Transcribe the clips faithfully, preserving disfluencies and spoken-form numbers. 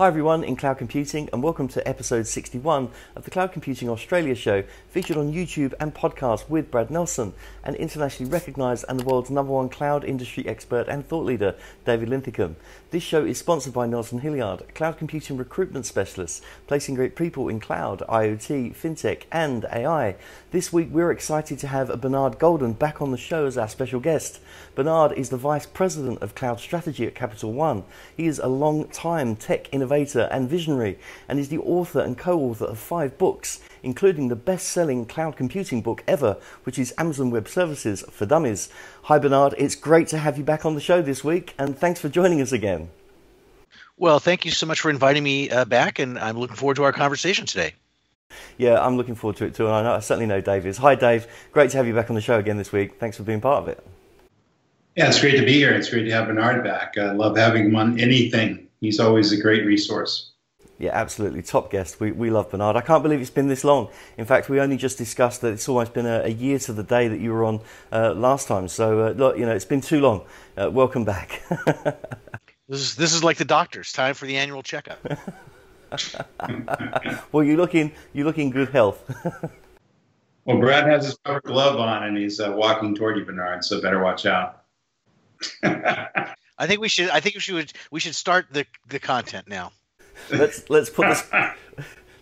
Hi everyone in Cloud Computing and welcome to episode sixty-one of the Cloud Computing Australia show, featured on YouTube and podcast with Brad Nelson and internationally recognised and the world's number one cloud industry expert and thought leader, David Linthicum. This show is sponsored by Nelson Hilliard, a cloud computing recruitment specialist, placing great people in cloud, IoT, fintech and A I. This week we're excited to have Bernard Golden back on the show as our special guest. Bernard is the Vice President of Cloud Strategy at Capital One. He is a long-time tech innovator and visionary and is the author and co-author of five books, including the best-selling cloud computing book ever, which is Amazon Web Services for Dummies. Hi Bernard, it's great to have you back on the show this week and thanks for joining us again. Well, thank you so much for inviting me uh, back, and I'm looking forward to our conversation today. Yeah, I'm looking forward to it too, and I, know, I certainly know Dave is. Hi Dave, great to have you back on the show again this week. Thanks for being part of it. Yeah, it's great to be here. It's great to have Bernard back. I love having him on anything. He's always a great resource. Yeah, absolutely. Top guest. We, we love Bernard. I can't believe it's been this long. In fact, we only just discussed that it's almost been a, a year to the day that you were on uh, last time. So, uh, look, you know, it's been too long. Uh, welcome back. this, is, this is like the doctor's time for the annual checkup. Well, you look in, you look in good health. Well, Brad has his rubber glove on and he's uh, walking toward you, Bernard, so better watch out. I think we should. I think we should. We should start the the content now. Let's let's put this.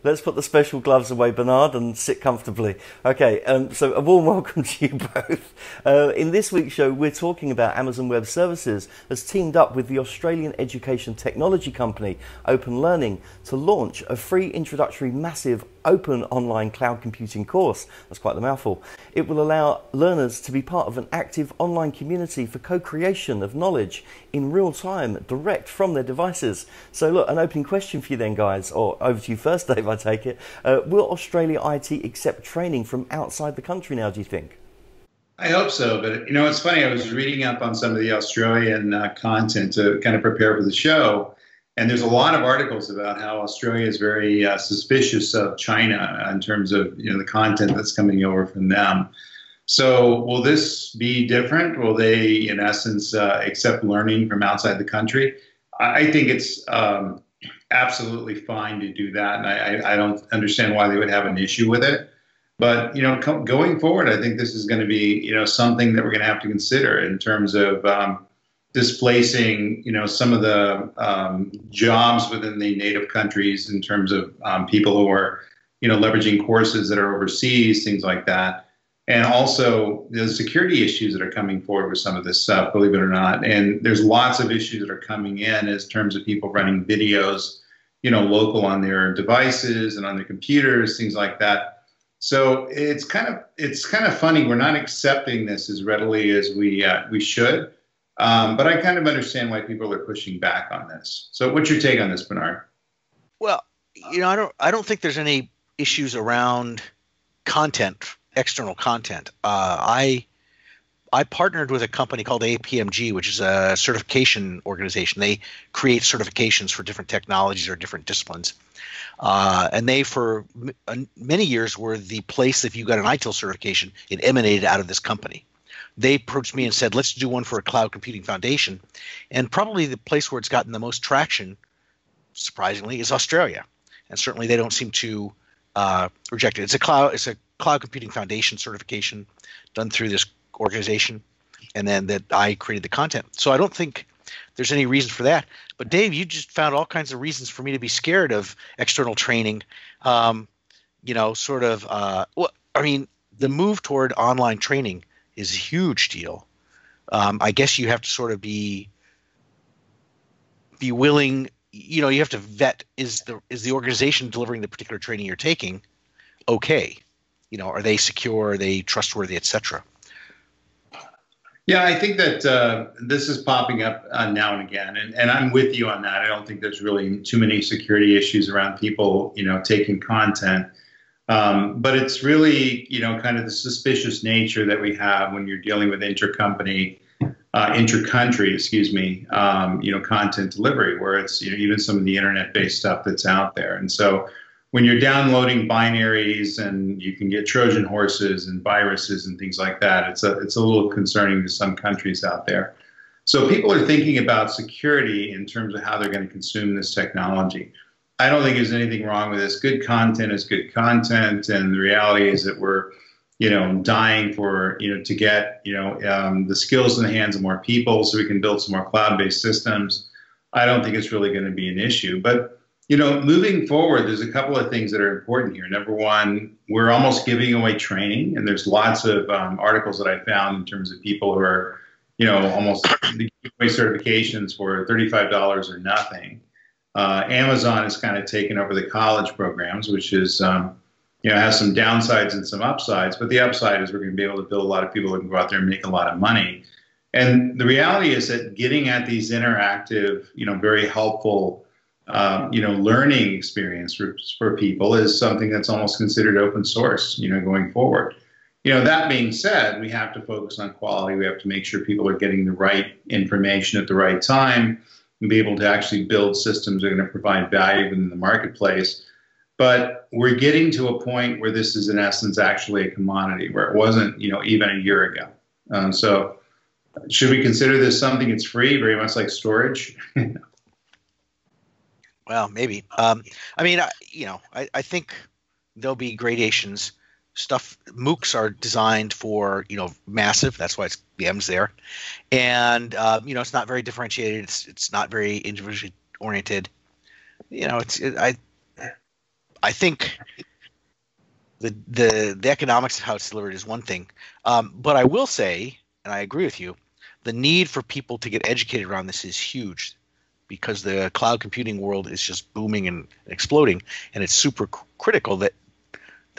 Let's put the special gloves away, Bernard, and sit comfortably. Okay, um, so a warm welcome to you both. Uh, in this week's show, we're talking about Amazon Web Services has teamed up with the Australian education technology company, Open Learning, to launch a free introductory massive open online cloud computing course. That's quite the mouthful. It will allow learners to be part of an active online community for co-creation of knowledge in real time, direct from their devices. So look, an opening question for you then, guys, or over to you first, Dave, I take it. Uh, will Australia I T accept training from outside the country now, do you think? I hope so, but you know, it's funny, I was reading up on some of the Australian uh, content to kind of prepare for the show, and there's a lot of articles about how Australia is very uh, suspicious of China in terms of, you know, the content that's coming over from them. So will this be different? Will they, in essence, uh, accept learning from outside the country? I, I think it's um, absolutely fine to do that, and I, I don't understand why they would have an issue with it. But you know, co going forward, I think this is going to be, you know, something that we're going to have to consider in terms of um, displacing, you know, some of the um, jobs within the native countries in terms of um, people who are, you know, leveraging courses that are overseas, things like that, and also the security issues that are coming forward with some of this stuff, believe it or not. And there's lots of issues that are coming in as terms of people running videos, you know, local on their devices and on their computers, things like that. So it's kind of, it's kind of funny. We're not accepting this as readily as we, uh, we should. Um, but I kind of understand why people are pushing back on this. So what's your take on this, Bernard? Well, you know, I don't, I don't think there's any issues around content, external content. Uh, I, I partnered with a company called A P M G, which is a certification organization. They create certifications for different technologies or different disciplines. Uh, and they, for m many years, were the place, if you got an I T I L certification, it emanated out of this company. They approached me and said, let's do one for a cloud computing foundation. And probably the place where it's gotten the most traction, surprisingly, is Australia. And certainly they don't seem to uh, reject it. It's a cloud, it's a cloud computing foundation certification done through this organization, and then that I created the content. So I don't think there's any reason for that. But Dave, you just found all kinds of reasons for me to be scared of external training. Um, you know, sort of, uh, well, I mean, the move toward online training is a huge deal. Um, I guess you have to sort of be be willing, you know, you have to vet, is the, is the organization delivering the particular training you're taking okay? You know, are they secure, are they trustworthy, et cetera? Yeah, I think that uh, this is popping up uh, now and again, and, and I'm with you on that. I don't think there's really too many security issues around people, you know, taking content. Um, but it's really, you know, kind of the suspicious nature that we have when you're dealing with intercompany, uh, intercountry, excuse me, um, you know, content delivery, where it's, you know, even some of the internet-based stuff that's out there. And so when you're downloading binaries and you can get Trojan horses and viruses and things like that, it's a, it's a little concerning to some countries out there. So people are thinking about security in terms of how they're going to consume this technology. I don't think there's anything wrong with this. Good content is good content, and the reality is that we're, you know, dying for, you know, to get, you know, um, the skills in the hands of more people so we can build some more cloud-based systems. I don't think it's really going to be an issue. But, you know, moving forward, there's a couple of things that are important here. Number one, we're almost giving away training, and there's lots of um, articles that I found in terms of people who are, you know, almost giving away certifications for thirty-five dollars or nothing. Uh, Amazon has kind of taken over the college programs, which is, um, you know, has some downsides and some upsides. But the upside is we're going to be able to build a lot of people that can go out there and make a lot of money. And the reality is that getting at these interactive, you know, very helpful, uh, you know, learning experience for, for people is something that's almost considered open source, you know, going forward. You know, that being said, we have to focus on quality. We have to make sure people are getting the right information at the right time and be able to actually build systems that are going to provide value within the marketplace. But we're getting to a point where this is, in essence, actually a commodity, where it wasn't, you know, even a year ago. Um, so should we consider this something that's free, very much like storage? Well, maybe. Um, I mean, I, you know, I, I think there'll be gradations. Stuff MOOCs are designed for, you know, massive. That's why it's the M's there, and uh, you know, it's not very differentiated. It's it's not very individually oriented. You know, it's it, I I think the the the economics of how it's delivered is one thing, um, but I will say, and I agree with you, the need for people to get educated around this is huge, because the cloud computing world is just booming and exploding, and it's super critical that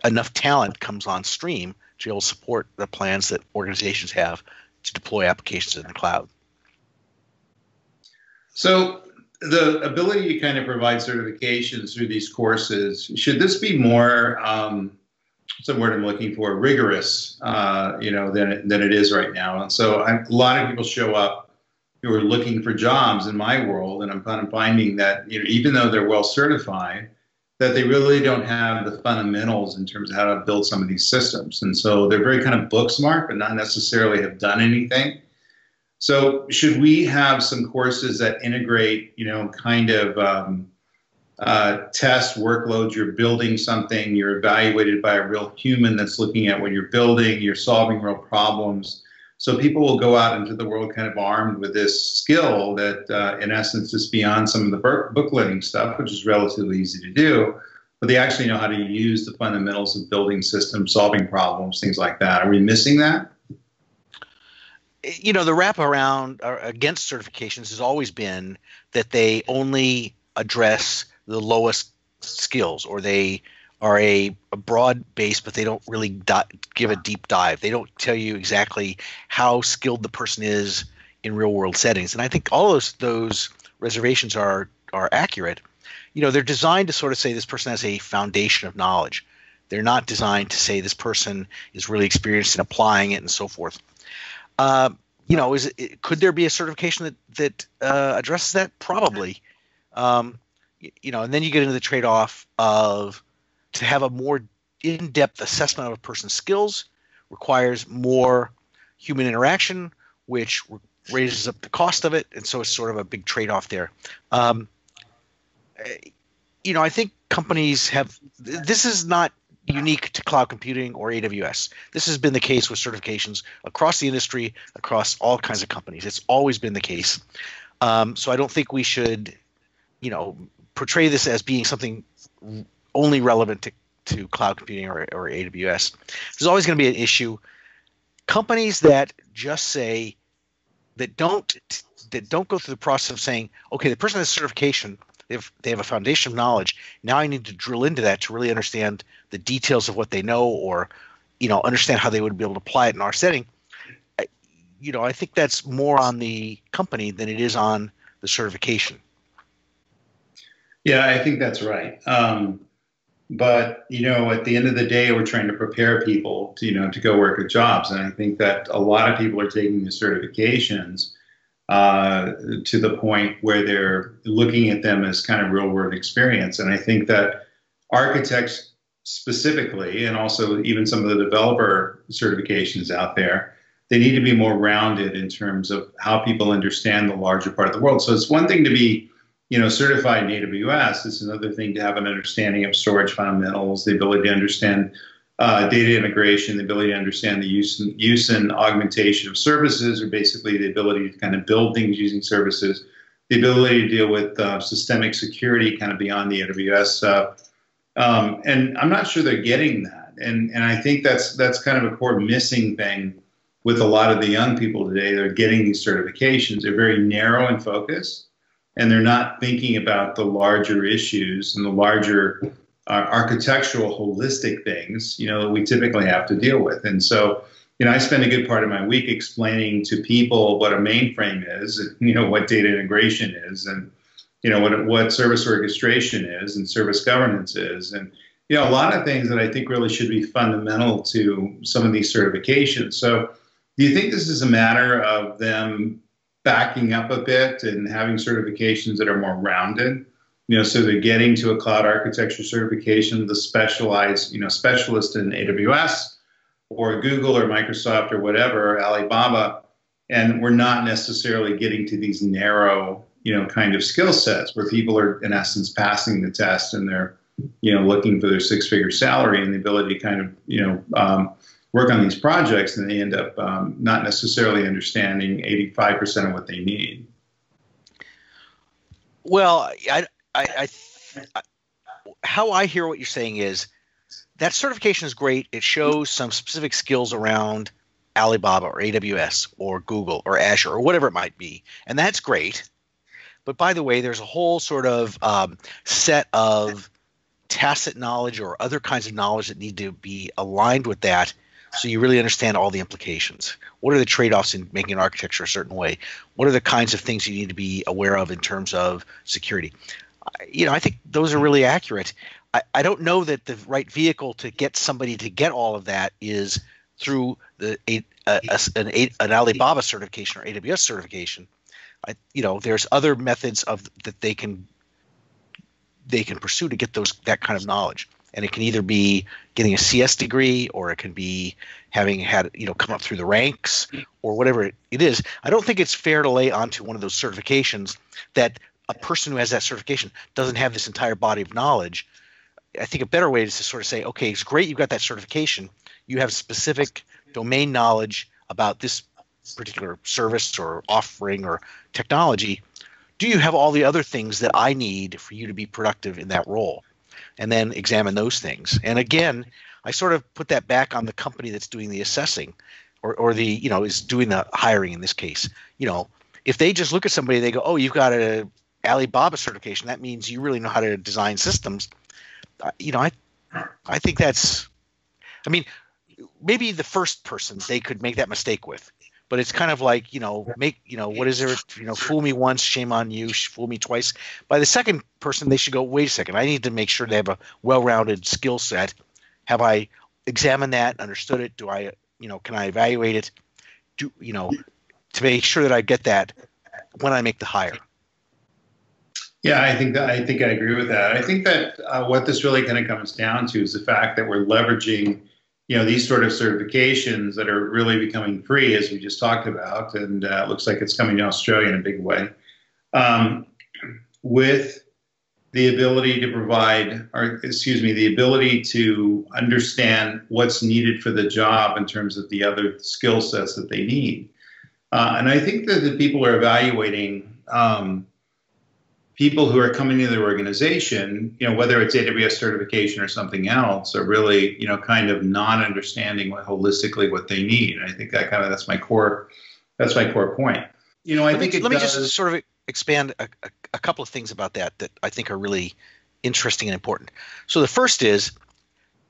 enough talent comes on stream to be able to support the plans that organizations have to deploy applications in the cloud. So the ability to kind of provide certifications through these courses, should this be more, um, what's the word I'm looking for, rigorous, uh, you know, than it, than it is right now? And so I, a lot of people show up who are looking for jobs in my world, and I'm kind of finding that, you know, even though they're well certified, that they really don't have the fundamentals in terms of how to build some of these systems. And so they're very kind of book smart, but not necessarily have done anything. So should we have some courses that integrate, you know, kind of um, uh, test workloads? You're building something, you're evaluated by a real human that's looking at what you're building, you're solving real problems. So people will go out into the world kind of armed with this skill that, uh, in essence, is beyond some of the bookletting stuff, which is relatively easy to do, but they actually know how to use the fundamentals of building systems, solving problems, things like that. Are we missing that? You know, the wrap around uh, against certifications has always been that they only address the lowest skills, or they are a, a broad base, but they don't really di give a deep dive. They don't tell you exactly how skilled the person is in real world settings. And I think all those those reservations are are accurate. You know, they're designed to sort of say this person has a foundation of knowledge. They're not designed to say this person is really experienced in applying it and so forth. Uh, you know, is it, could there be a certification that that uh, addresses that? Probably. Um, you know, and then you get into the trade-off of to have a more in-depth assessment of a person's skills requires more human interaction, which raises up the cost of it, and so it's sort of a big trade-off there. Um, you know, I think companies have – this is not unique to cloud computing or A W S. This has been the case with certifications across the industry, across all kinds of companies. It's always been the case. Um, so I don't think we should, you know, portray this as being something – only relevant to, to cloud computing or, or A W S. There's always going to be an issue. Companies that just say that don't that don't go through the process of saying, okay, the person has certification, they have, they have a foundation of knowledge. Now I need to drill into that to really understand the details of what they know, or, you know, understand how they would be able to apply it in our setting. I, you know, I think that's more on the company than it is on the certification. Yeah, I think that's right. Um, But, you know, at the end of the day, we're trying to prepare people to, you know, to go work at jobs. And I think that a lot of people are taking the certifications uh, to the point where they're looking at them as kind of real world experience. And I think that architects specifically, and also even some of the developer certifications out there, they need to be more rounded in terms of how people understand the larger part of the world. So it's one thing to be, you know, certified in A W S. It's another thing to have an understanding of storage fundamentals, the ability to understand uh, data integration, the ability to understand the use and, use and augmentation of services, or basically the ability to kind of build things using services, the ability to deal with uh, systemic security kind of beyond the A W S stuff. Um, and I'm not sure they're getting that. And, and I think that's, that's kind of a core missing thing with a lot of the young people today. They're getting these certifications. They're very narrow in focus, and they're not thinking about the larger issues and the larger uh, architectural holistic things, you know, that we typically have to deal with. And so, you know, I spend a good part of my week explaining to people what a mainframe is, and, you know, what data integration is, and, you know, what, what service orchestration is and service governance is. And, you know, a lot of things that I think really should be fundamental to some of these certifications. So do you think this is a matter of them backing up a bit and having certifications that are more rounded? You know, so they're getting to a cloud architecture certification, the specialized, you know, specialist in A W S or Google or Microsoft or whatever, or Alibaba, and we're not necessarily getting to these narrow, you know, kind of skill sets where people are, in essence, passing the test and they're, you know, looking for their six-figure salary and the ability to kind of, you know, um, work on these projects, and they end up um, not necessarily understanding eighty-five percent of what they need. Well, I, I, I, how I hear what you're saying is that certification is great. It shows some specific skills around Alibaba or A W S or Google or Azure or whatever it might be, and that's great. But by the way, there's a whole sort of um, set of tacit knowledge or other kinds of knowledge that need to be aligned with that, so you really understand all the implications. What are the trade-offs in making an architecture a certain way? What are the kinds of things you need to be aware of in terms of security? You know, I think those are really accurate. I, I don't know that the right vehicle to get somebody to get all of that is through the a, a, a, an, an Alibaba certification or A W S certification. I, you know, there's other methods of that they can they can pursue to get those that kind of knowledge. And it can either be getting a C S degree, or it can be having had, you know, come up through the ranks, or whatever it, it is. I don't think it's fair to lay onto one of those certifications that a person who has that certification doesn't have this entire body of knowledge. I think a better way is to sort of say, okay, it's great you've got that certification. You have specific domain knowledge about this particular service or offering or technology. Do you have all the other things that I need for you to be productive in that role? And then examine those things. And again, I sort of put that back on the company that's doing the assessing, or, or the, you know, is doing the hiring in this case. You know, if they just look at somebody, they go, oh, you've got a Alibaba certification. That means you really know how to design systems. Uh, you know, I, I think that's, I mean, maybe the first person they could make that mistake with. But it's kind of like, you know, make, you know, what is there, you know, fool me once, shame on you, fool me twice. By the second person, they should go, wait a second, I need to make sure they have a well-rounded skill set. Have I examined that, understood it? Do I, you know, can I evaluate it? Do, you know, to make sure that I get that when I make the hire. Yeah, I think that, I think I agree with that. I think that uh, what this really kind of comes down to is the fact that we're leveraging, you know, these sort of certifications that are really becoming free, as we just talked about, and uh, looks like it's coming to Australia in a big way, um, with the ability to provide, or excuse me, the ability to understand what's needed for the job in terms of the other skill sets that they need. Uh, and I think that the people are evaluating um, people who are coming into their organization, you know, whether it's A W S certification or something else, are really, you know, kind of not understanding what, holistically what they need. And I think that kind of, that's my core, that's my core point. You know, I let think me, it Let does, me just sort of expand a, a, a couple of things about that that I think are really interesting and important. So the first is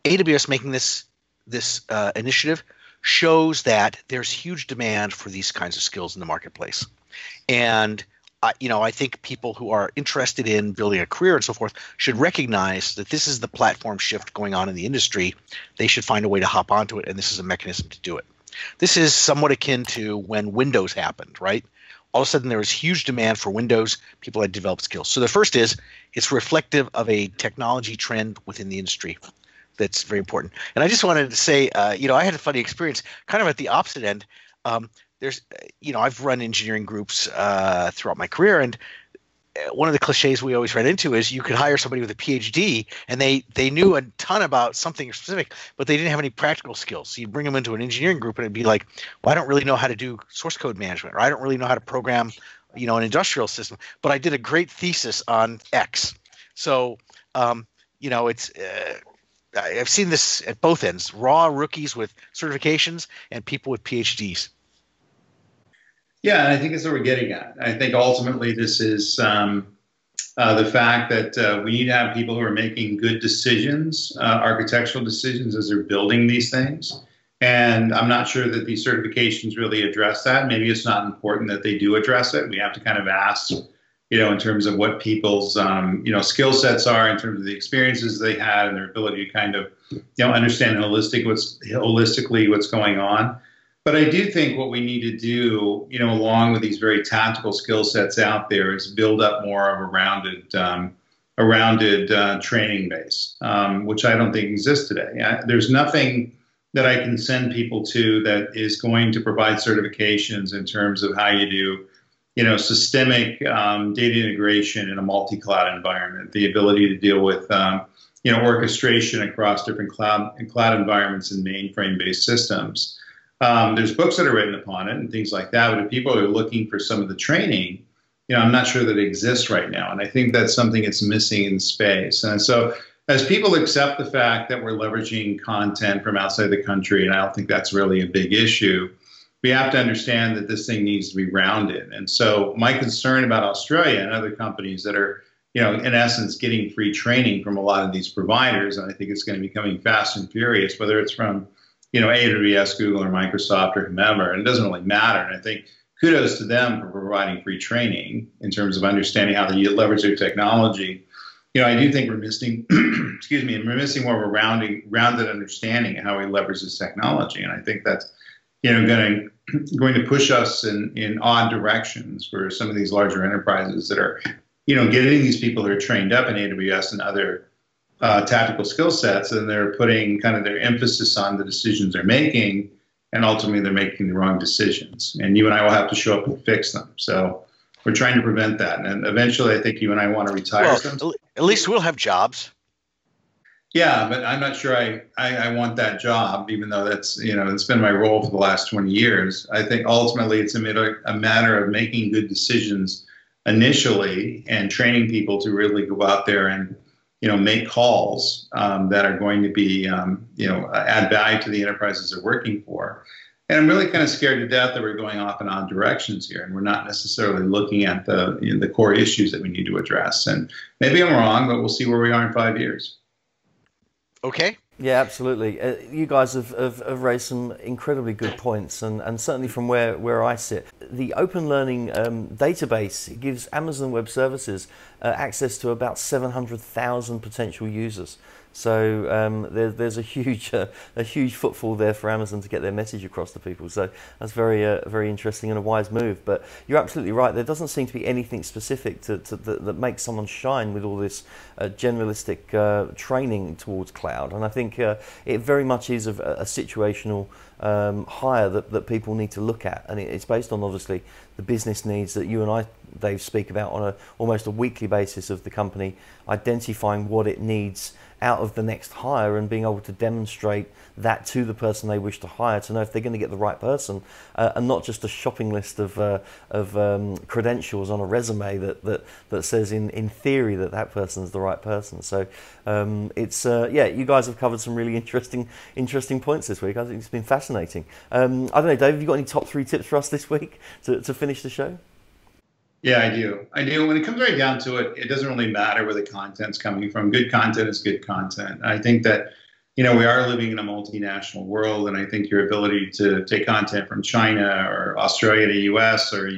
A W S making this, this uh, initiative shows that there's huge demand for these kinds of skills in the marketplace. And I, you know, I think people who are interested in building a career and so forth should recognize that this is the platform shift going on in the industry. They should find a way to hop onto it, and this is a mechanism to do it. This is somewhat akin to when Windows happened, right? All of a sudden, there was huge demand for Windows. People had developed skills. So the first is, it's reflective of a technology trend within the industry that's very important. And I just wanted to say, uh, you know, I had a funny experience kind of at the opposite end. Um, there's, you know, I've run engineering groups uh, throughout my career, and one of the cliches we always ran into is you could hire somebody with a P H D and they they knew a ton about something specific, but they didn't have any practical skills. So you bring them into an engineering group and it'd be like, well, I don't really know how to do source code management, or I don't really know how to program, you know, an industrial system, but I did a great thesis on X. So, um, you know, it's uh, I've seen this at both ends, raw rookies with certifications and people with P H Ds. Yeah, and I think that's what we're getting at. I think ultimately this is um, uh, the fact that uh, we need to have people who are making good decisions, uh, architectural decisions, as they're building these things. And I'm not sure that these certifications really address that. Maybe it's not important that they do address it. We have to kind of ask, you know, in terms of what people's, um, you know, skill sets are, in terms of the experiences they had and their ability to kind of, you know, understand holistic what's, holistically what's going on. But I do think what we need to do, you know, along with these very tactical skill sets out there, is build up more of a rounded, um, a rounded uh, training base, um, which I don't think exists today. I, there's nothing that I can send people to that is going to provide certifications in terms of how you do, you know, systemic um, data integration in a multi-cloud environment, the ability to deal with, um, you know, orchestration across different cloud cloud environments and mainframe-based systems. Um, there's books that are written upon it and things like that, but if people are looking for some of the training, you know, I'm not sure that it exists right now. And I think that's something that's missing in space. And so as people accept the fact that we're leveraging content from outside the country, and I don't think that's really a big issue, we have to understand that this thing needs to be rounded. And so my concern about Australia and other companies that are, you know, in essence, getting free training from a lot of these providers, and I think it's going to be coming fast and furious, whether it's from, you know, A W S, Google, or Microsoft, or whomever, and it doesn't really matter. And I think kudos to them for providing free training in terms of understanding how they leverage their technology. You know, I do think we're missing, excuse me, we're missing more of a rounding, rounded understanding of how we leverage this technology. And I think that's, you know, going to, going to push us in, in odd directions for some of these larger enterprises that are, you know, getting these people who are trained up in A W S and other Uh, tactical skill sets, and they're putting kind of their emphasis on the decisions they're making, and ultimately they're making the wrong decisions. And you and I will have to show up and fix them. So we're trying to prevent that. And eventually I think you and I want to retire. Well, some. At least we'll have jobs. Yeah, but I'm not sure I, I, I want that job, even though that's, you know, it's been my role for the last twenty years. I think ultimately it's a, a matter of making good decisions initially and training people to really go out there and, you know, make calls um, that are going to be, um, you know, add value to the enterprises they're working for. And I'm really kind of scared to death that we're going off in odd directions here, and we're not necessarily looking at the, you know, the core issues that we need to address. And maybe I'm wrong, but we'll see where we are in five years. Okay. Yeah, absolutely. Uh, you guys have, have, have raised some incredibly good points, and, and certainly from where, where I sit. The Open Learning um, database gives Amazon Web Services uh, access to about seven hundred thousand potential users. So um, there, there's a huge, uh, a huge footfall there for Amazon to get their message across to people. So that's very, uh, very interesting and a wise move. But you're absolutely right. There doesn't seem to be anything specific to, to, that, that makes someone shine with all this uh, generalistic uh, training towards cloud. And I think uh, it very much is a, a situational um, hire that, that people need to look at. And it, it's based on, obviously, the business needs that you and I, Dave, speak about on a almost a weekly basis of the company, identifying what it needs out of the next hire and being able to demonstrate that to the person they wish to hire to know if they're going to get the right person uh, and not just a shopping list of uh, of um, credentials on a resume that that that says in in theory that that person is the right person. So um, it's uh, yeah, you guys have covered some really interesting interesting points this week. I think it's been fascinating. Um, I don't know, Dave, have you got any top three tips for us this week to to finish the show? Yeah, I do. I do. When it comes right down to it, it doesn't really matter where the content's coming from. Good content is good content. I think that, you know, we are living in a multinational world, and I think your ability to take content from China or Australia to U S or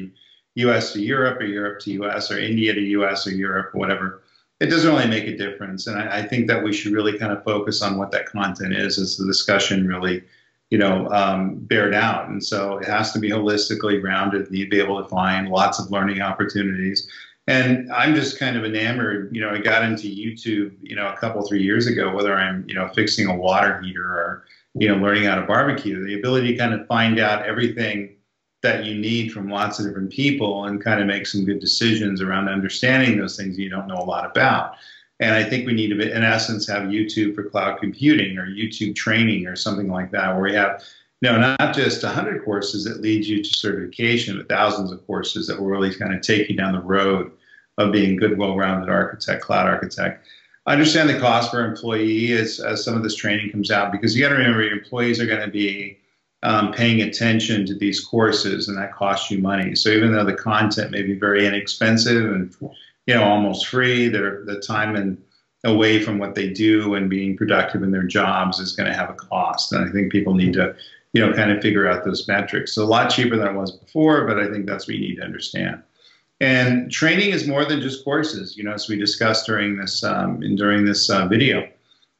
U S to Europe or Europe to U S or India to U S or Europe, whatever, it doesn't really make a difference. And I, I think that we should really kind of focus on what that content is as the discussion really, you know, um, bear down. And so it has to be holistically rounded. You need to be able to find lots of learning opportunities. And I'm just kind of enamored. You know, I got into YouTube, you know, a couple, three years ago, whether I'm, you know, fixing a water heater or, you know, learning how to barbecue, the ability to kind of find out everything that you need from lots of different people and kind of make some good decisions around understanding those things you don't know a lot about. And I think we need to, in essence, have YouTube for cloud computing or YouTube training or something like that, where we have, no, not just one hundred courses that lead you to certification, but thousands of courses that will really kind of take you down the road of being good, well-rounded architect, cloud architect. I understand the cost per employee as, as some of this training comes out, because you got to remember your employees are going to be um, paying attention to these courses, and that costs you money. So even though the content may be very inexpensive and, you know, almost free, their the time and away from what they do and being productive in their jobs is going to have a cost. And I think people need to, you know, kind of figure out those metrics. So a lot cheaper than it was before, but I think that's what you need to understand. And training is more than just courses, you know, as we discussed during this um, and during this uh, video.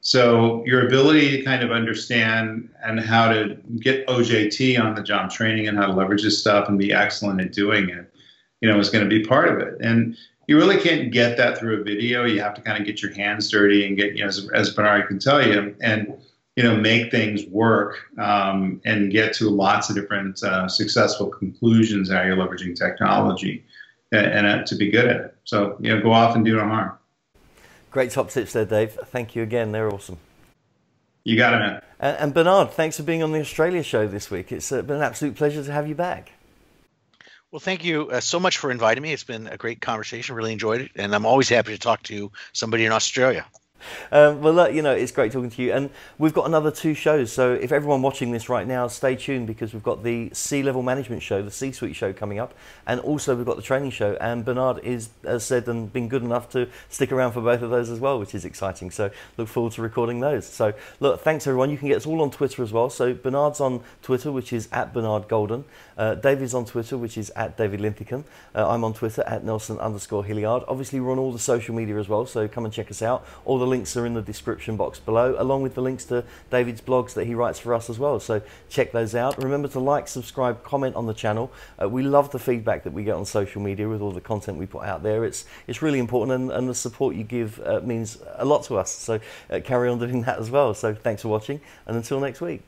So your ability to kind of understand and how to get O J T on the job training and how to leverage this stuff and be excellent at doing it, you know, is going to be part of it. And you really can't get that through a video. You have to kind of get your hands dirty and get, you know, as, as Bernard can tell you, and, you know, make things work um, and get to lots of different uh, successful conclusions how you're leveraging technology and, and uh, to be good at it. So, you know, go off and do no harm. Great top tips there, Dave. Thank you again. They're awesome. You got it, man. And, and Bernard, thanks for being on the Australia show this week. It's uh, been an absolute pleasure to have you back. Well, thank you uh, so much for inviting me. It's been a great conversation. Really enjoyed it. And I'm always happy to talk to somebody in Australia. Um, well, look, you know, it's great talking to you. And we've got another two shows. So if everyone watching this right now, stay tuned, because we've got the C-Level Management Show, the C-Suite Show coming up. And also we've got the Training Show. And Bernard is, has said and been good enough to stick around for both of those as well, which is exciting. So look forward to recording those. So look, thanks, everyone. You can get us all on Twitter as well. So Bernard's on Twitter, which is at Bernard Golden. Uh, David's on Twitter, which is at David Linthicum. Uh, I'm on Twitter at Nelson underscore Hilliard. Obviously, we're on all the social media as well, so come and check us out. All the links are in the description box below, along with the links to David's blogs that he writes for us as well. So check those out. Remember to like, subscribe, comment on the channel. Uh, we love the feedback that we get on social media with all the content we put out there. It's, it's really important, and, and the support you give uh, means a lot to us. So uh, carry on doing that as well. So thanks for watching, and until next week.